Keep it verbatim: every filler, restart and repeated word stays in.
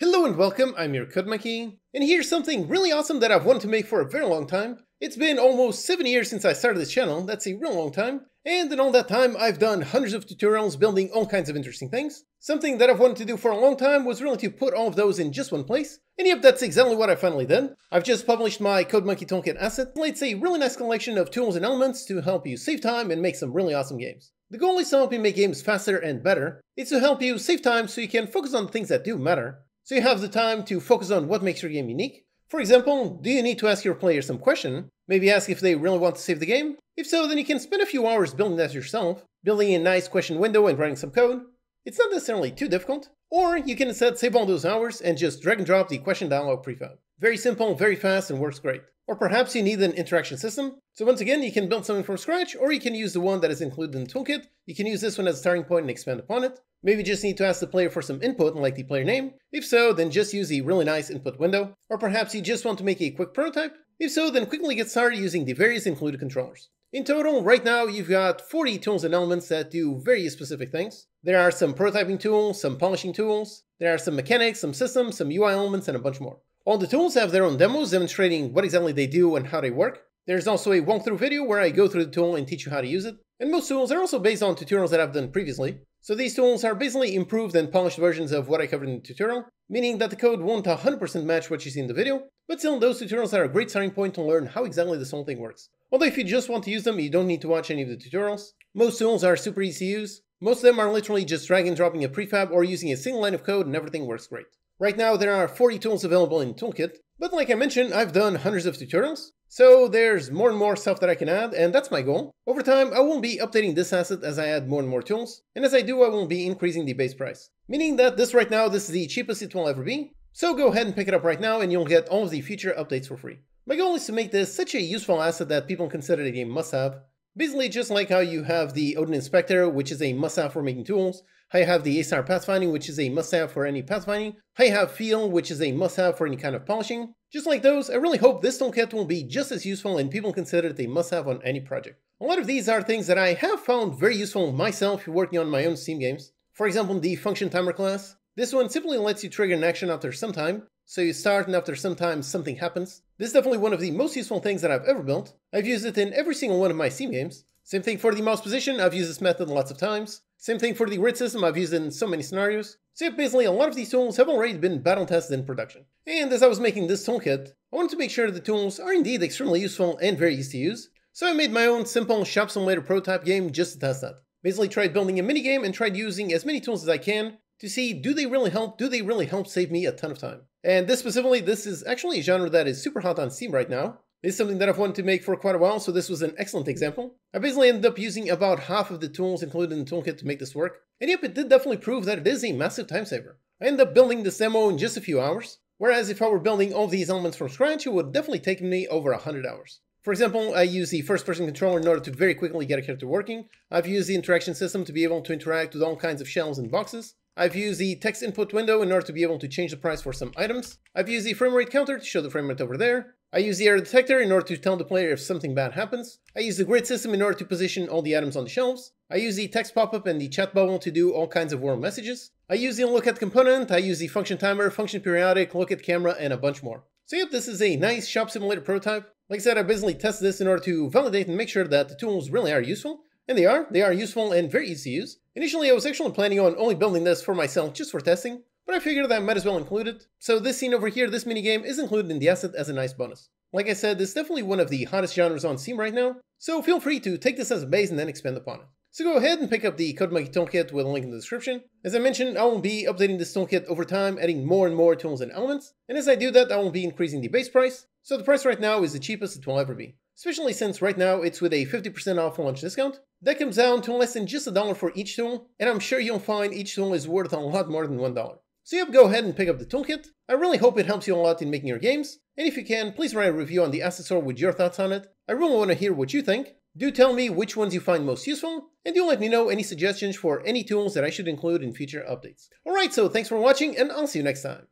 Hello and welcome, I'm your Code Monkey, and here's something really awesome that I've wanted to make for a very long time. It's been almost seven years since I started this channel, that's a real long time, and in all that time I've done hundreds of tutorials building all kinds of interesting things. Something that I've wanted to do for a long time was really to put all of those in just one place, and yep, that's exactly what I finally did. I've just published my Code Monkey Toolkit asset. It's a really nice collection of tools and elements to help you save time and make some really awesome games. The goal is to help you make games faster and better. It's to help you save time so you can focus on things that do matter. So you have the time to focus on what makes your game unique. For example, do you need to ask your players some question? Maybe ask if they really want to save the game? If so, then you can spend a few hours building that yourself, building a nice question window and writing some code. It's not necessarily too difficult. Or you can instead save all those hours and just drag and drop the question dialog prefab. Very simple, very fast, and works great. Or perhaps you need an interaction system. So once again, you can build something from scratch, or you can use the one that is included in the toolkit. You can use this one as a starting point and expand upon it. Maybe you just need to ask the player for some input, like the player name. If so, then just use the really nice input window. Or perhaps you just want to make a quick prototype. If so, then quickly get started using the various included controllers. In total, right now, you've got forty tools and elements that do very specific things. There are some prototyping tools, some polishing tools. There are some mechanics, some systems, some U I elements, and a bunch more. All the tools have their own demos demonstrating what exactly they do and how they work. There's also a walkthrough video where I go through the tool and teach you how to use it. And most tools are also based on tutorials that I've done previously. So these tools are basically improved and polished versions of what I covered in the tutorial, meaning that the code won't one hundred percent match what you see in the video, but still those tutorials are a great starting point to learn how exactly this whole thing works. Although if you just want to use them, you don't need to watch any of the tutorials. Most tools are super easy to use. Most of them are literally just drag and dropping a prefab or using a single line of code and everything works great. Right now there are forty tools available in the toolkit, but like I mentioned, I've done hundreds of tutorials, so there's more and more stuff that I can add, and that's my goal. Over time, I will be updating this asset as I add more and more tools, and as I do, I will be increasing the base price. Meaning that this right now, this is the cheapest it will ever be, so go ahead and pick it up right now and you'll get all of the future updates for free. My goal is to make this such a useful asset that people consider it a must-have. Basically, just like how you have the Odin Inspector, which is a must-have for making tools, how you have the A-Star Pathfinding, which is a must-have for any pathfinding, how you have Feel, which is a must-have for any kind of polishing. Just like those, I really hope this toolkit will be just as useful and people consider it a must-have on any project. A lot of these are things that I have found very useful myself working on my own Steam games. For example, the Function Timer class. This one simply lets you trigger an action after some time. So you start and after some time something happens. This is definitely one of the most useful things that I've ever built. I've used it in every single one of my Steam games. Same thing for the mouse position, I've used this method lots of times. Same thing for the grid system, I've used it in so many scenarios. So yeah, basically a lot of these tools have already been battle tested in production. And as I was making this toolkit, I wanted to make sure the tools are indeed extremely useful and very easy to use. So I made my own simple Shop Simulator prototype game just to test that. Basically tried building a minigame and tried using as many tools as I can to see, do they really help? Do they really help save me a ton of time? And this specifically, this is actually a genre that is super hot on Steam right now. It's something that I've wanted to make for quite a while, so this was an excellent example. I basically ended up using about half of the tools included in the toolkit to make this work. And yep, it did definitely prove that it is a massive time saver. I ended up building this demo in just a few hours, whereas if I were building all these elements from scratch, it would definitely take me over one hundred hours. For example, I use the first-person controller in order to very quickly get a character working. I've used the interaction system to be able to interact with all kinds of shelves and boxes. I've used the text input window in order to be able to change the price for some items. I've used the frame rate counter to show the frame rate over there. I use the error detector in order to tell the player if something bad happens. I use the grid system in order to position all the items on the shelves. I use the text pop-up and the chat bubble to do all kinds of world messages. I use the look at component, I use the function timer, function periodic, look at camera, and a bunch more. So yep, this is a nice Shop Simulator prototype. Like I said, I basically tested this in order to validate and make sure that the tools really are useful. And they are, they are useful and very easy to use. Initially I was actually planning on only building this for myself just for testing, but I figured that I might as well include it. So this scene over here, this minigame is included in the asset as a nice bonus. Like I said, this is definitely one of the hottest genres on Steam right now, so feel free to take this as a base and then expand upon it. So go ahead and pick up the Code Monkey Toolkit with a link in the description. As I mentioned, I will be updating this toolkit over time, adding more and more tools and elements, and as I do that I will be increasing the base price, so the price right now is the cheapest it will ever be. Especially since right now it's with a fifty percent off launch discount. That comes down to less than just a dollar for each tool, and I'm sure you'll find each tool is worth a lot more than one dollar. So yep, go ahead and pick up the toolkit. I really hope it helps you a lot in making your games, and if you can, please write a review on the asset store with your thoughts on it. I really want to hear what you think. Do tell me which ones you find most useful, and do let me know any suggestions for any tools that I should include in future updates. Alright, so thanks for watching, and I'll see you next time.